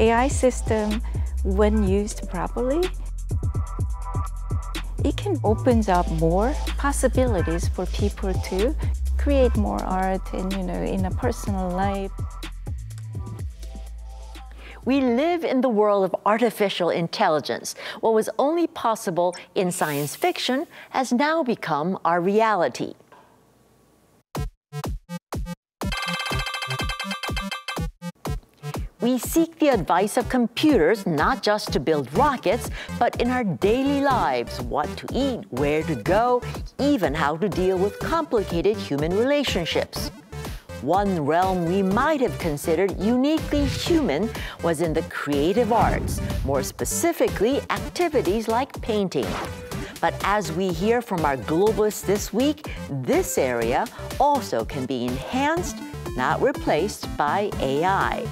AI system, when used properly, it can opens up more possibilities for people to create more art and, in a personal life. We live in the world of artificial intelligence. What was only possible in science fiction has now become our reality. We seek the advice of computers, not just to build rockets, but in our daily lives, what to eat, where to go, even how to deal with complicated human relationships. One realm we might have considered uniquely human was in the creative arts, more specifically activities like painting. But as we hear from our globalists this week, this area also can be enhanced, not replaced, by AI.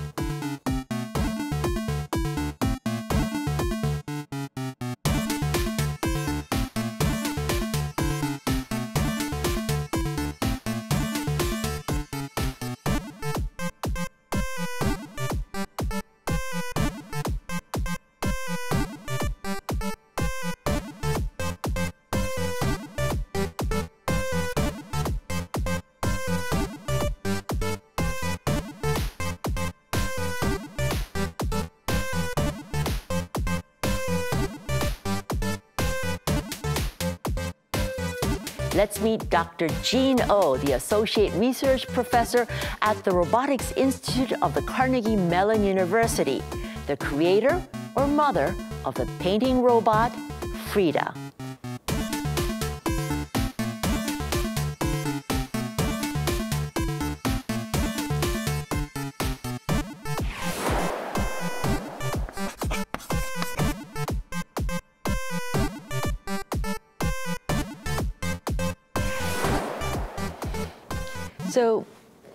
Let's meet Dr. Jean Oh, the Associate Research Professor at the Robotics Institute of the Carnegie Mellon University, the creator or mother of the painting robot, Frida. So,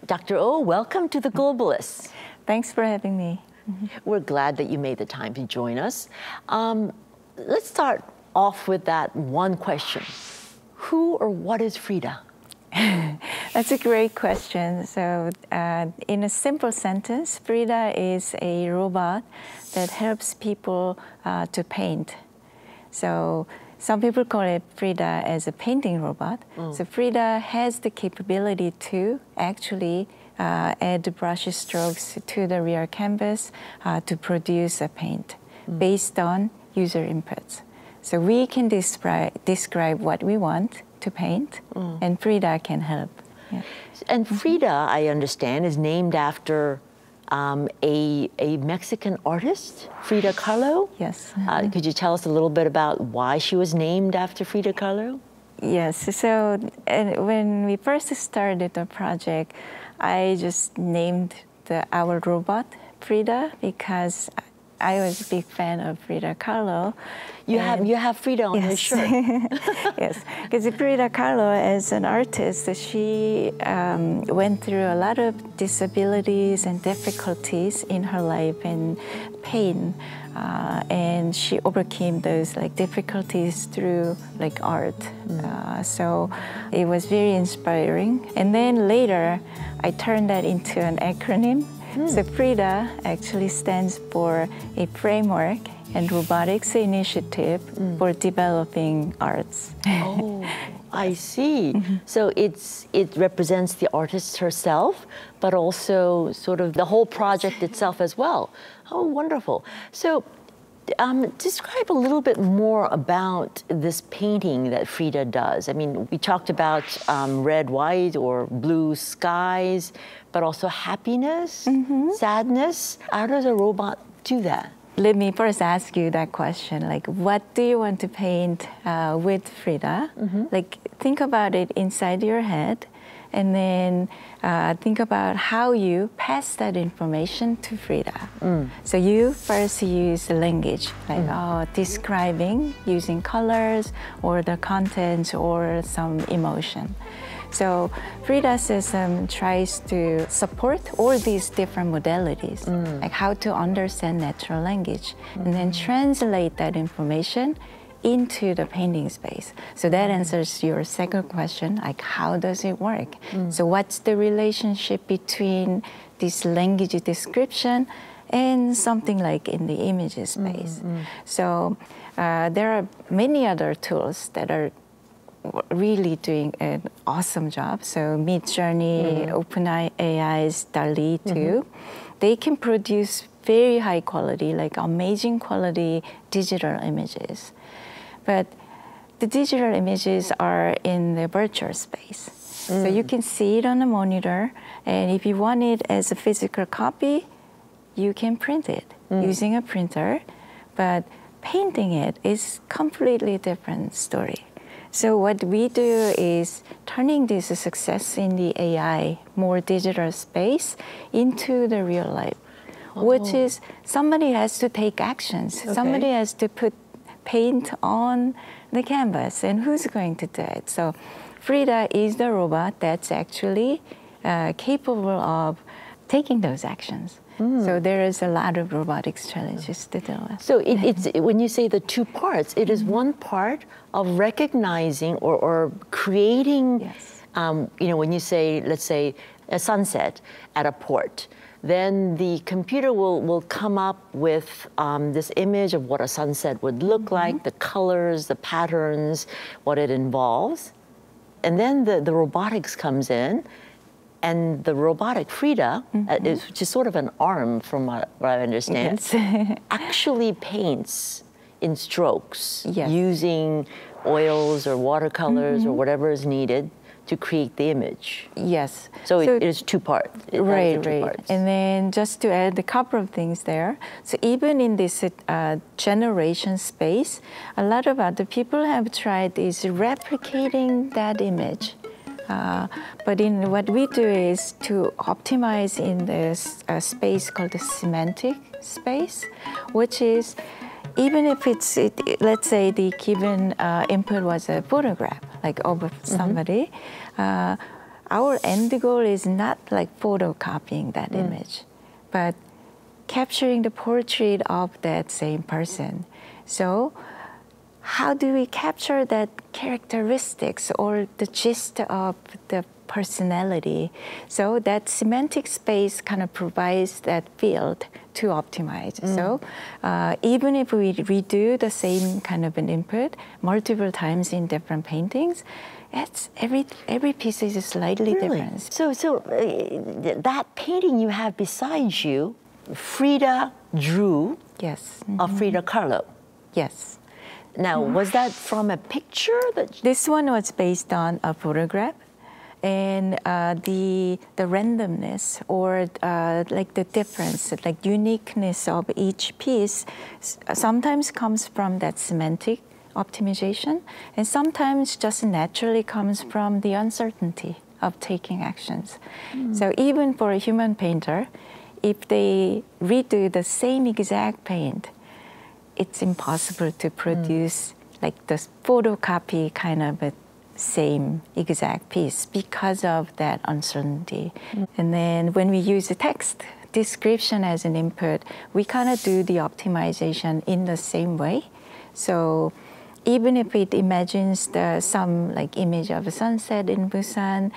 Dr. Oh, welcome to The Globalists. Thanks for having me. We're glad that you made the time to join us. Let's start off with that one question. Who or what is Frida? That's a great question. So, in a simple sentence, Frida is a robot that helps people to paint. So, some people call it Frida as a painting robot. So Frida has the capability to actually add brush strokes to the real canvas to produce a paint based on user inputs. So we can describe what we want to paint, and Frida can help. Yeah. And Frida, I understand, is named after a Mexican artist, Frida Kahlo? Yes. Could you tell us a little bit about why she was named after Frida Kahlo? Yes, so when we first started the project, I just named our robot Frida because I was a big fan of Frida Kahlo. You have Frida on your shirt. Yes, because Frida Kahlo, as an artist, she went through a lot of disabilities and difficulties in her life and pain, and she overcame those difficulties through art. So it was very inspiring. And then later, I turned that into an acronym. So Frida actually stands for a framework and robotics initiative for developing arts. Oh, I see. So it represents the artist herself, but also sort of the whole project itself as well. Oh, wonderful. So describe a little bit more about this painting that Frida does. I mean, we talked about red, white, or blue skies, but also happiness, sadness. How does a robot do that? Let me first ask you that question. What do you want to paint with Frida? Think about it inside your head, and then think about how you pass that information to Frida. So you first use the language, describing using colors or the contents or some emotion. So Frida's system tries to support all these different modalities, like how to understand natural language, and then translate that information into the painting space. So that answers your second question, how does it work? So what's the relationship between this language description and something like in the image space. Mm-hmm. So there are many other tools that are really doing an awesome job. So Midjourney, mm-hmm. OpenAI's DALL-E too, mm-hmm. they can produce very high quality, like amazing quality digital images. But the digital images are in the virtual space. Mm. So you can see it on a monitor, and if you want it as a physical copy, you can print it using a printer, but painting it is completely different story. So what we do is turning this success in the AI, more digital space, into the real life, which is somebody has to take actions. Okay. Somebody has to put paint on the canvas, and who's going to do it? So Frida is the robot that's actually capable of taking those actions. Mm. So there is a lot of robotics challenges to deal with. So it's, when you say the two parts, it is one part of recognizing or creating, you know, when you say, let's say, a sunset at a port, then the computer will come up with this image of what a sunset would look like, the colors, the patterns, what it involves. And then the robotics comes in, and the robotic Frida, which is sort of an arm from what I understand, actually paints in strokes using oils or watercolors or whatever is needed to create the image. Yes. So it is two parts. Right. And then just to add a couple of things there, so even in this generation space, a lot of other people have tried is replicating that image. But in what we do is to optimize in this space called the semantic space, which is even if it's, let's say the given input was a photograph, like of somebody, our end goal is not like photocopying that image, but capturing the portrait of that same person. So how do we capture that characteristics or the gist of the personality? So that semantic space kind of provides that field to optimize. So even if we redo the same kind of an input multiple times in different paintings, it's every piece is slightly different. So that painting you have beside you, Frida drew of Frida Kahlo. Yes. Now, was that from a picture? This one was based on a photograph, and the randomness or like the difference, like uniqueness of each piece sometimes comes from that semantic optimization, and sometimes just naturally comes from the uncertainty of taking actions. So even for a human painter, if they redo the same exact paint, it's impossible to produce like the photocopy kind of a same exact piece because of that uncertainty. And then when we use the text description as an input, we kind of do the optimization in the same way. So even if it imagines some like image of a sunset in Busan,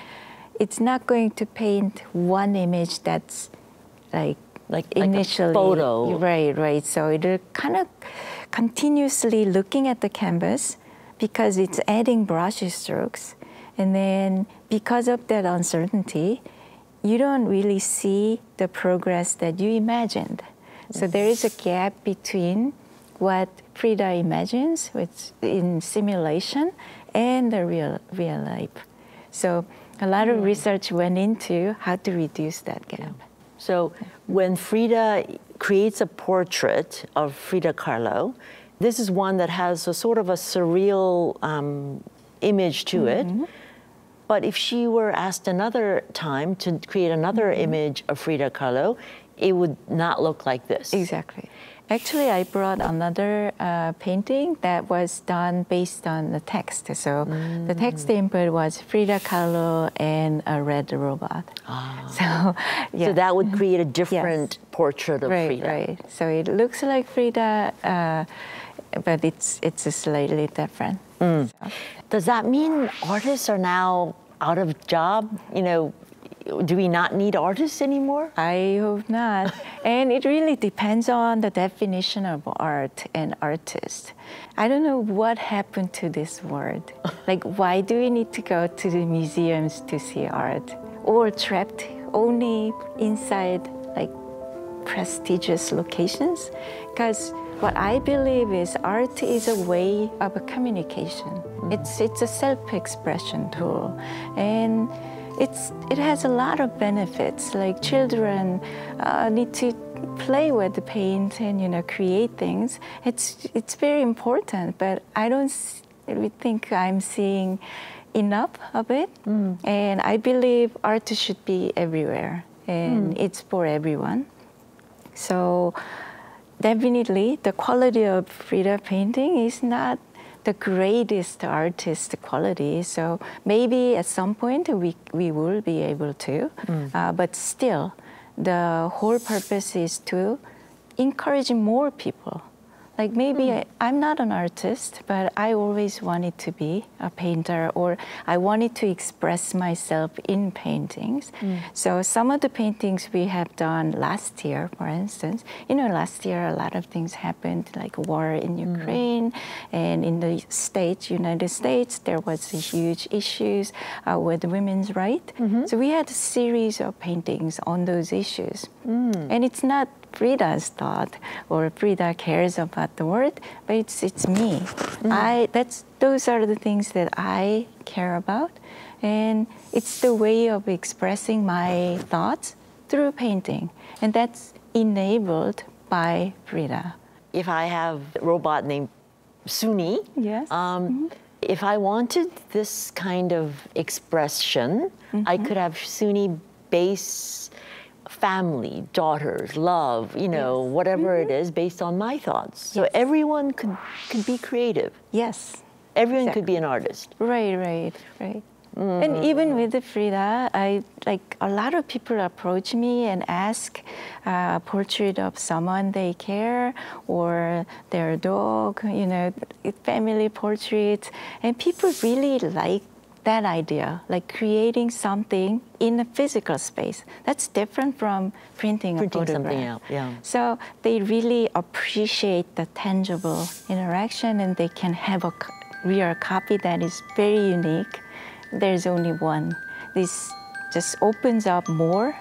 it's not going to paint one image that's like initially, like a photo. Right. So it'll kind of continuously looking at the canvas because it's adding brush strokes. And then because of that uncertainty, you don't really see the progress that you imagined. So there is a gap between what Frida imagines in simulation and the real life. So a lot of research went into how to reduce that gap. So when Frida creates a portrait of Frida Kahlo, this is one that has a sort of a surreal image to it. But if she were asked another time to create another image of Frida Kahlo, it would not look like this. Exactly. Actually, I brought another painting that was done based on the text. So the text input was Frida Kahlo and a red robot. So that would create a different portrait of Frida. Right. So it looks like Frida, but it's slightly different. So. Does that mean artists are now out of job? You know, do we not need artists anymore? I hope not. And it really depends on the definition of art and artist. I don't know what happened to this word. Like, why do we need to go to the museums to see art? Or trapped only inside like prestigious locations? Because what I believe is art is a way of a communication. It's a self-expression tool. And it has a lot of benefits, like children need to play with the paint and, you know, create things. It's very important, but I don't think I'm seeing enough of it. And I believe art should be everywhere, and it's for everyone. So definitely the quality of Frida painting is not the greatest artist quality, so maybe at some point we will be able to, but still the whole purpose is to encourage more people. Like, maybe I'm not an artist, but I always wanted to be a painter, or I wanted to express myself in paintings. So some of the paintings we have done last year, for instance, you know, last year a lot of things happened, like war in Ukraine, and in the States, United States, there was a huge issues with women's rights. So we had a series of paintings on those issues. And it's not Frida's thought, or Frida cares about the world, but it's me. Those are the things that I care about, and it's the way of expressing my thoughts through painting, and that's enabled by Frida. If I have a robot named Suni, yes. If I wanted this kind of expression, I could have Suni base family, daughters, love, you know, whatever it is, based on my thoughts. So everyone could be creative. Yes. Everyone could be an artist. Right. And even with Frida, a lot of people approach me and ask a portrait of someone they care, or their dog, you know, family portraits. And people really like that idea, like creating something in a physical space. That's different from printing a photograph. Something out, yeah. So they really appreciate the tangible interaction, and they can have a real copy that is very unique. There's only one. This just opens up more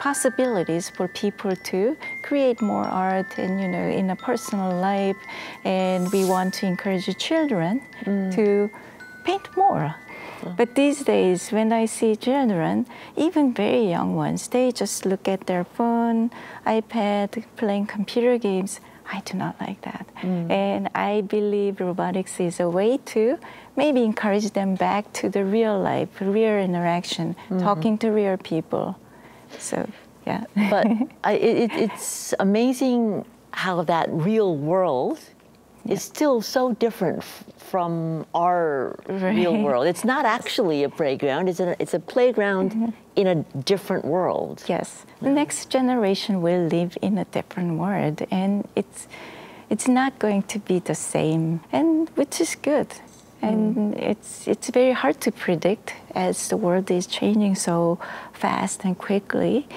possibilities for people to create more art, and, you know, in a personal life. And we want to encourage children to paint more. But these days, when I see children, even very young ones, they just look at their phone, iPad, playing computer games. I do not like that. And I believe robotics is a way to maybe encourage them back to the real life, real interaction, talking to real people. So, yeah. But it's amazing how that real world is still so different from our real world. It's not actually a playground. It's a playground in a different world. Yes, the next generation will live in a different world, and it's not going to be the same, and which is good. And it's very hard to predict, as the world is changing so fast and quickly.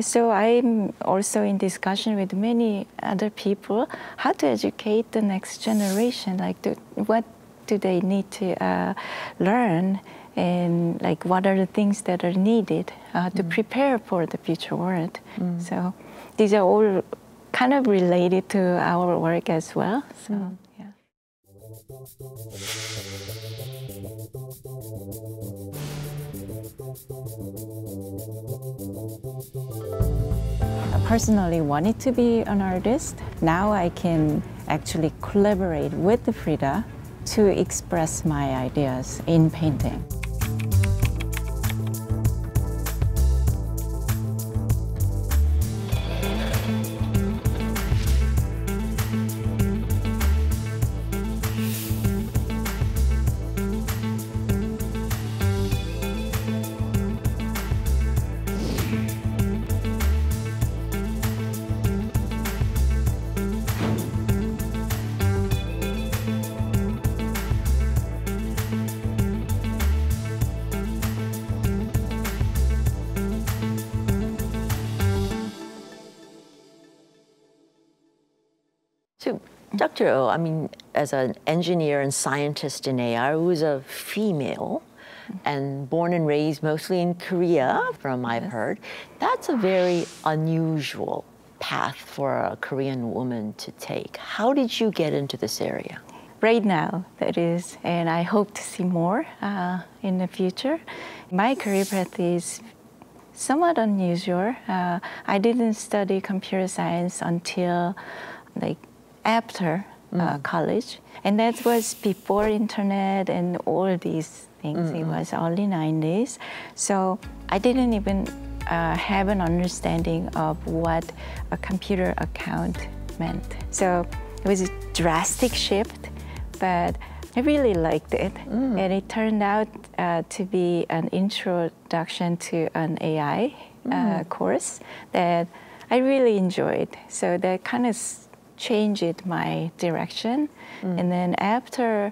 So I'm also in discussion with many other people how to educate the next generation, like what do they need to learn, and like what are the things that are needed to prepare for the future world. So these are all kind of related to our work as well. So I personally wanted to be an artist. Now I can actually collaborate with Frida to express my ideas in painting. Dr. Oh, I mean, as an engineer and scientist in AR, who was a female and born and raised mostly in Korea, from I've heard, that's a very unusual path for a Korean woman to take. How did you get into this area? Right now, that is, and I hope to see more in the future. My career path is somewhat unusual. I didn't study computer science until like after college, and that was before internet and all these things. It was early 90s, so I didn't even have an understanding of what a computer account meant. So it was a drastic shift, but I really liked it. And it turned out to be an introduction to an AI course that I really enjoyed. So that kind of changed my direction. And then after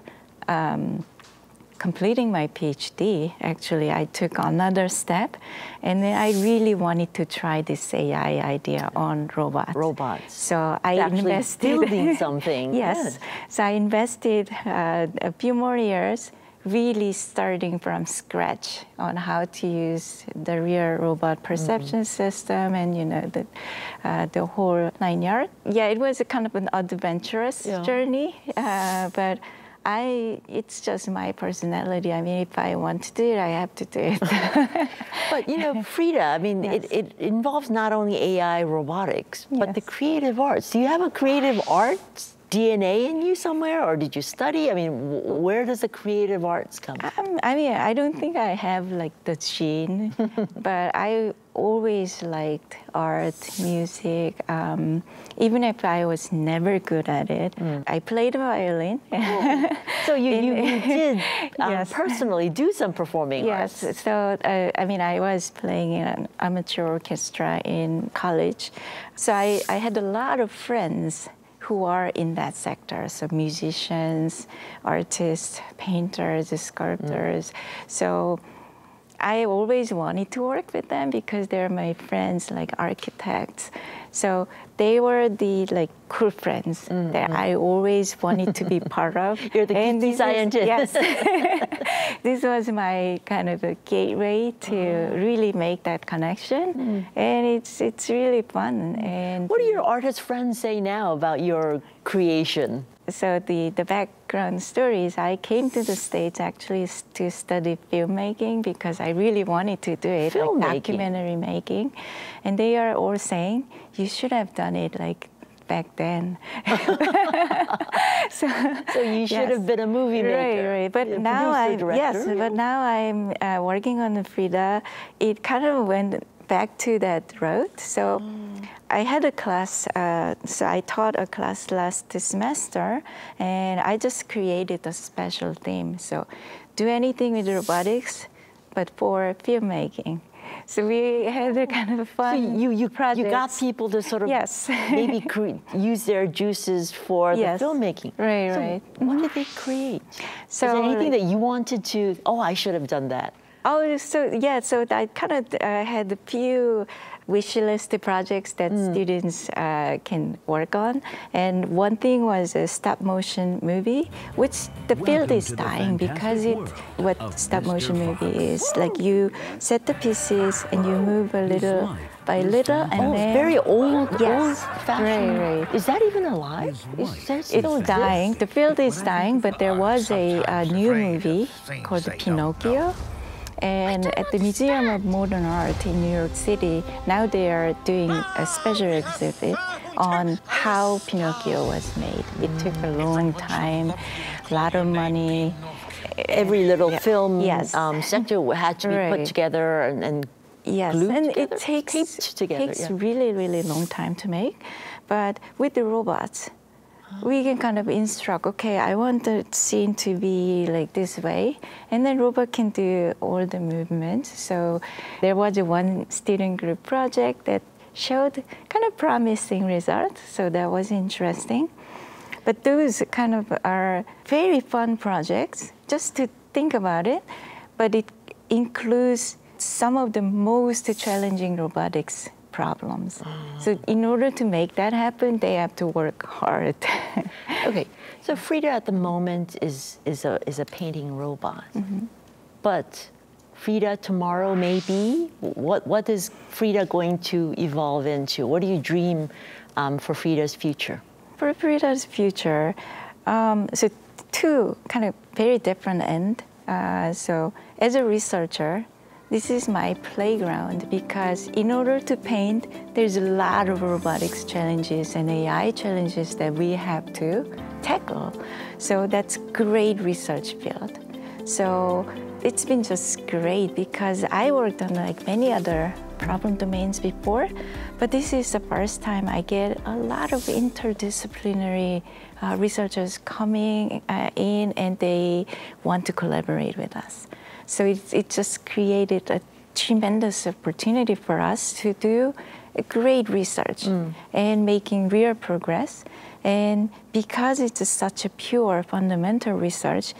completing my PhD, actually, I took another step. And then I really wanted to try this AI idea on robots. So I invested. Building something. Yes. So I invested a few more years, really starting from scratch on how to use the real robot perception system and, you know, the whole 9 yards. Yeah, it was a kind of an adventurous journey, but it's just my personality. I mean, if I want to do it, I have to do it. But, you know, Frida, I mean, it involves not only AI robotics, but the creative arts. Do you have a creative arts DNA in you somewhere, or did you study? I mean, where does the creative arts come from? I mean, I don't think I have like the gene, but I always liked art, music. Even if I was never good at it, I played violin. So you did personally do some performing arts. Yes, so I mean, I was playing in an amateur orchestra in college. So I had a lot of friends who are in that sector, so musicians, artists, painters, sculptors. So I always wanted to work with them because they're my friends, like architects. So they were the like cool friends that I always wanted to be part of. You're the and this scientist. Yes. This was my kind of a gateway to really make that connection. And it's really fun. And what do your artist friends say now about your creation? So the background story is I came to the States actually to study filmmaking because I really wanted to do it, like documentary making. And they are all saying, you should have done it like back then. So you should have been a movie maker. Right, right. But now I'm working on the Frida. It kind of went back to that road. So I had a class, so I taught a class last semester, and I just created a special theme. So do anything with robotics, but for filmmaking. So we had a kind of fun so you project. You got people to sort of maybe use their juices for the filmmaking. Right, so right. What did they create? So is there anything that you wanted to, oh, I should have done that? Oh, so yeah, so I kind of had a few wish list projects that students can work on. And one thing was a stop motion movie, which the field is dying because it's what stop motion movie is. Like you set the pieces and you move a little by little, and then very old, old-fashioned. Right, right. Is that even alive? It's still dying. The field is dying, but there was a new movie called Pinocchio. And at the Museum of Modern Art in New York City, now they are doing a special exhibit on how Pinocchio was made. It took a long time, a lot of money. Every little film sector had to be put together and glued and together. It takes really, really long time to make. But with the robots, we can kind of instruct, okay, I want the scene to be like this way, and then robot can do all the movements. So there was one student group project that showed kind of promising results, so that was interesting. But those kind of are very fun projects, just to think about it, but it includes some of the most challenging robotics problems. So in order to make that happen, they have to work hard. Okay, so Frida at the moment is a painting robot, but Frida tomorrow maybe, what is Frida going to evolve into? What do you dream for Frida's future? For Frida's future, so two kind of very different ends. So as a researcher, this is my playground because in order to paint, there's a lot of robotics challenges and AI challenges that we have to tackle. So that's great research field. So it's been just great because I worked on like many other problem domains before, but this is the first time I get a lot of interdisciplinary researchers coming in and they want to collaborate with us. So it just created a tremendous opportunity for us to do a great research and making real progress. And because it's such a pure fundamental research,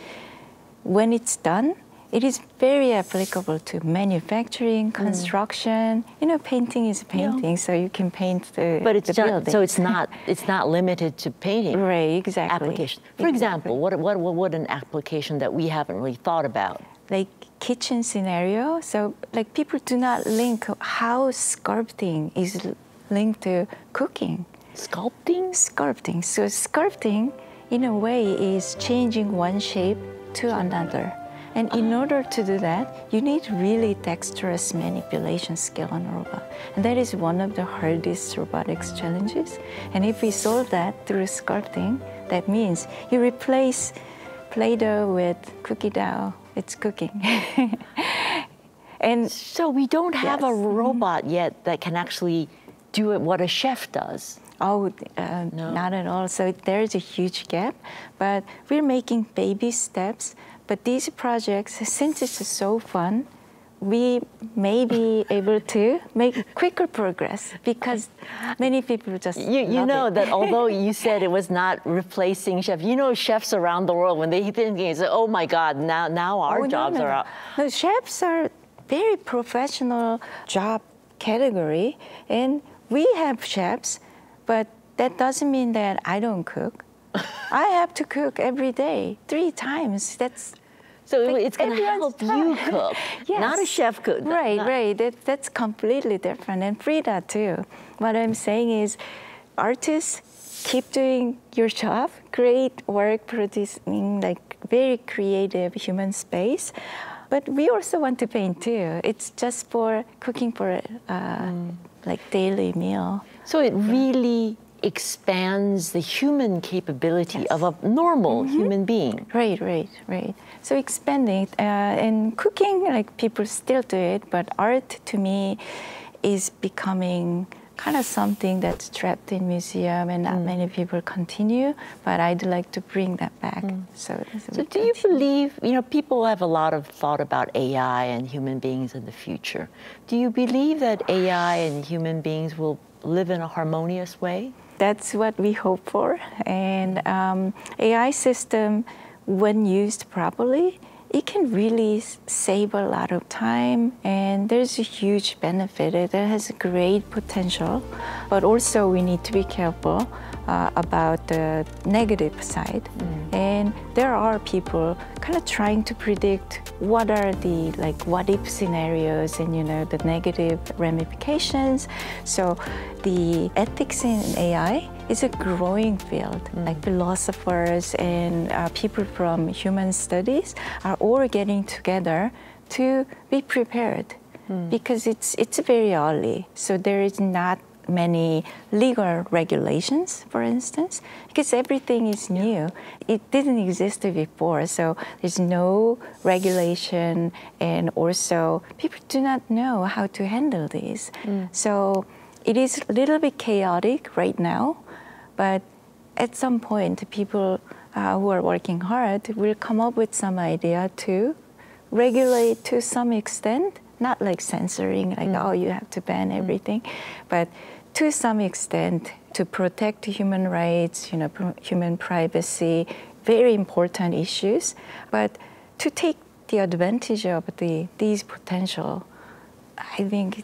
when it's done, it is very applicable to manufacturing, construction. You know, painting is painting, so you can paint the building. So it's not limited to painting. Right, exactly. Application. For example, what an application that we haven't really thought about. Like kitchen scenario, so like people do not link how sculpting is linked to cooking. Sculpting? Sculpting. So sculpting, in a way, is changing one shape to another. And in order to do that, you need really dexterous manipulation skill on a robot. And that is one of the hardest robotics challenges. And if we solve that through sculpting, that means you replace Play-Doh with cookie dough. It's cooking. And so we don't have a robot yet that can actually do what a chef does. Oh, no. Not at all. So there is a huge gap, but we're making baby steps. But these projects, since it's so fun, we may be able to make quicker progress because many people just you know that although you said it was not replacing chefs, you know, chefs around the world, when they think it's like, oh my God, now our jobs are out. No, chefs are very professional job category, and we have chefs, but that doesn't mean that I don't cook. I have to cook every day, 3 times. That's so like it's going to help you cook, not a chef cook. Right, right. That's completely different, and Frida too. What I'm saying is, artists, keep doing your job. Great work producing like very creative human space. But we also want to paint too. It's just for cooking for like daily meal. So it really expands the human capability of a normal human being. Right, right, right. So expanding and cooking, like people still do it, but art to me is becoming kind of something that's trapped in museum and not many people continue, but I'd like to bring that back. So do you believe, you know, people have a lot of thought about AI and human beings in the future. Do you believe that AI and human beings will live in a harmonious way? That's what we hope for. And AI system, when used properly, it can really save a lot of time, and there's a huge benefit. It has great potential, but also we need to be careful about the negative side. And there are people kind of trying to predict what are the like what-if scenarios and, you know, the negative ramifications. So the ethics in AI is a growing field. Like philosophers and people from human studies are all getting together to be prepared because it's very early. So there is not many legal regulations, for instance, because everything is new. It didn't exist before, so there's no regulation, and also people do not know how to handle these. So it is a little bit chaotic right now, but at some point, people who are working hard will come up with some idea to regulate to some extent, not like censoring, like, oh, you have to ban everything, but to some extent, to protect human rights, you know, human privacy, very important issues, but to take the advantage of these potential, I think,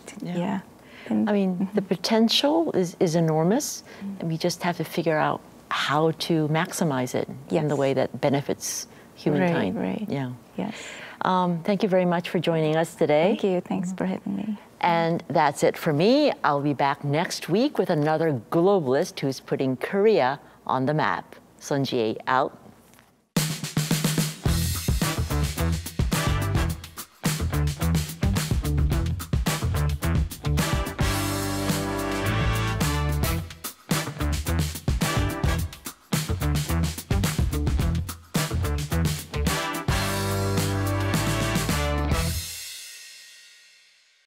And I mean, the potential is enormous, and we just have to figure out how to maximize it in the way that benefits humankind. Right. Yeah. Yes. Thank you very much for joining us today. Thank you. Thanks for having me. And that's it for me. I'll be back next week with another globalist who's putting Korea on the map. Sohn Jie-ae out.